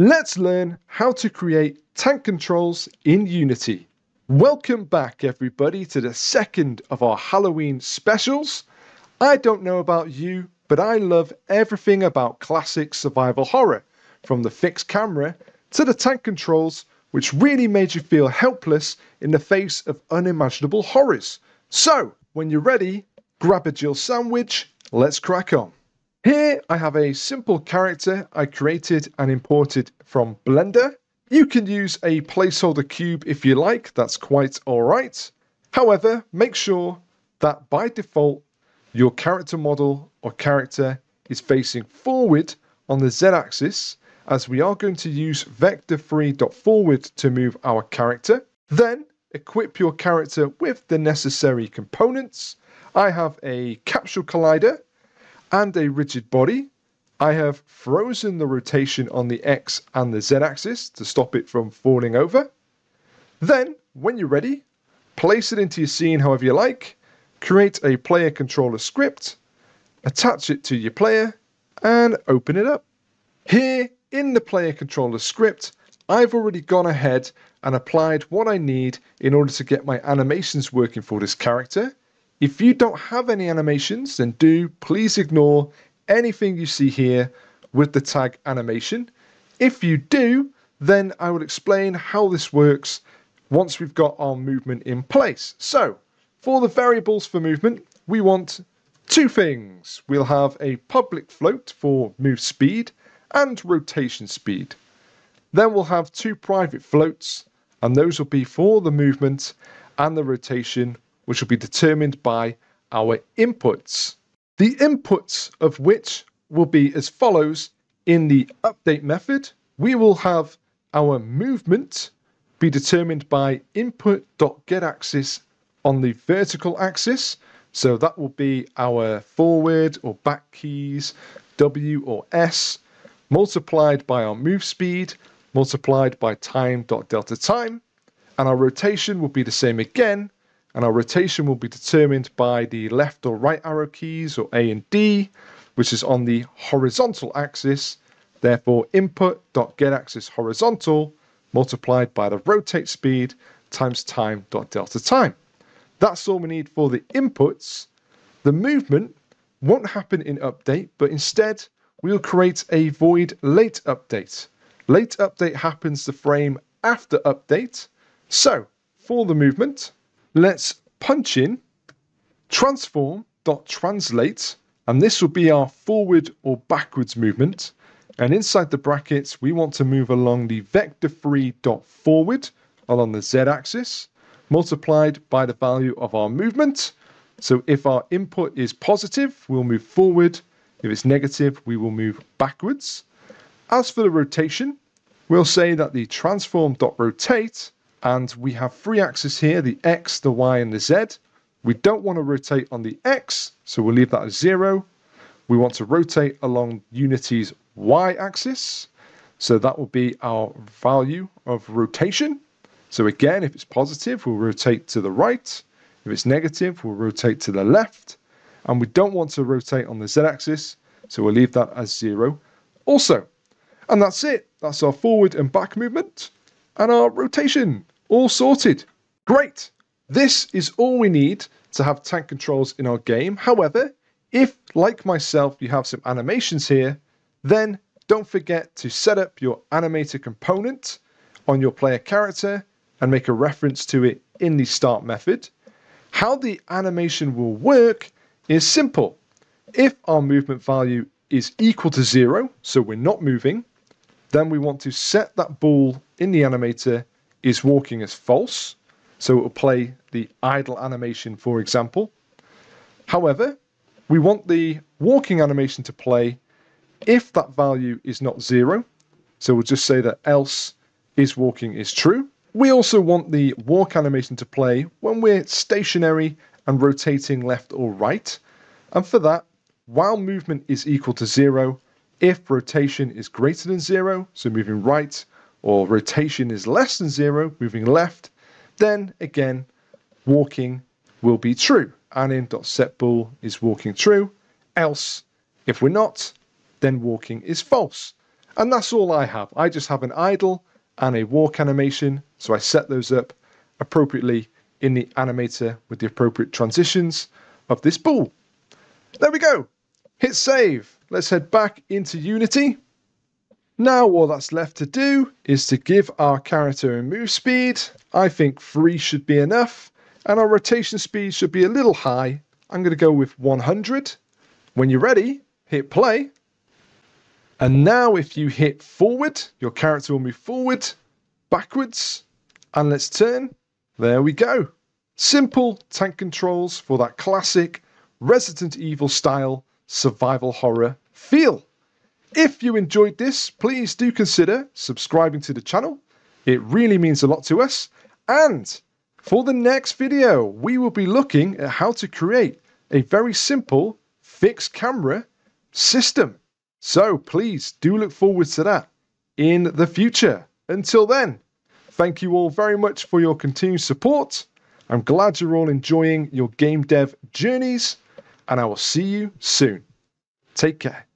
Let's learn how to create tank controls in Unity. Welcome back everybody to the second of our Halloween specials. I don't know about you, but I love everything about classic survival horror, from the fixed camera to the tank controls, which really made you feel helpless in the face of unimaginable horrors. So, when you're ready, grab a Jill sandwich, let's crack on. Here I have a simple character I created and imported from Blender. You can use a placeholder cube if you like, that's quite alright. However, make sure that by default your character model or character is facing forward on the Z axis, as we are going to use vector3.forward to move our character. Then equip your character with the necessary components. I have a capsule collider and a rigid body. I have frozen the rotation on the X and the Z axis to stop it from falling over. Then, when you're ready, place it into your scene however you like, create a player controller script, attach it to your player, and open it up. Here, in the player controller script, I've already gone ahead and applied what I need in order to get my animations working for this character. If you don't have any animations, then please ignore anything you see here with the tag animation. If you do, then I will explain how this works once we've got our movement in place. So, for the variables for movement, we want two things. We'll have a public float for move speed and rotation speed. Then we'll have two private floats, and those will be for the movement and the rotation, which will be determined by our inputs. The inputs of which will be as follows. In the update method, we will have our movement be determined by input.getAxis on the vertical axis. So that will be our forward or back keys, W or S, multiplied by our move speed, multiplied by time.delta time. And our rotation will be the same again, and our rotation will be determined by the left or right arrow keys, or A and D, which is on the horizontal axis. Therefore, input.getAxis horizontal multiplied by the rotate speed times time.delta time. That's all we need for the inputs. The movement won't happen in update, but instead we'll create a void late update. Late update happens the frame after update. So, for the movement, let's punch in transform.translate, and this will be our forward or backwards movement. And inside the brackets, we want to move along the vector3.forward along the z-axis, multiplied by the value of our movement. So if our input is positive, we'll move forward. If it's negative, we will move backwards. As for the rotation, we'll say that the transform.rotate, and we have three axes here, the X, the Y, and the Z. We don't want to rotate on the X, so we'll leave that as 0. We want to rotate along Unity's Y axis, so that will be our value of rotation. So again, if it's positive, we'll rotate to the right. If it's negative, we'll rotate to the left. And we don't want to rotate on the Z axis, so we'll leave that as 0 also. And that's it. That's our forward and back movement and our rotation, all sorted. Great, this is all we need to have tank controls in our game. However, if, like myself, you have some animations here, then don't forget to set up your animator component on your player character and make a reference to it in the start method. How the animation will work is simple. If our movement value is equal to 0, so we're not moving, then we want to set that ball in the animator is walking as false. So it will play the idle animation, for example. However, we want the walking animation to play if that value is not 0. So we'll just say that else is walking is true. We also want the walk animation to play when we're stationary and rotating left or right. And for that, while movement is equal to 0, if rotation is greater than 0, so moving right, or rotation is less than 0, moving left, then again, walking will be true. Anim.setBool is walking true. Else, if we're not, then walking is false. And that's all I have. I just have an idle and a walk animation, so I set those up appropriately in the animator with the appropriate transitions of this ball. There we go. Hit save. Let's head back into Unity. Now all that's left to do is to give our character a move speed. I think 3 should be enough, and our rotation speed should be a little high. I'm going to go with 100. When you're ready, hit play. And now if you hit forward, your character will move forward, backwards, and let's turn. There we go. Simple tank controls for that classic Resident Evil style survival horror feel. If you enjoyed this, please do consider subscribing to the channel. It really means a lot to us. And for the next video, we will be looking at how to create a very simple fixed camera system. So please do look forward to that in the future. Until then, thank you all very much for your continued support. I'm glad you're all enjoying your game dev journeys, and I will see you soon. Take care.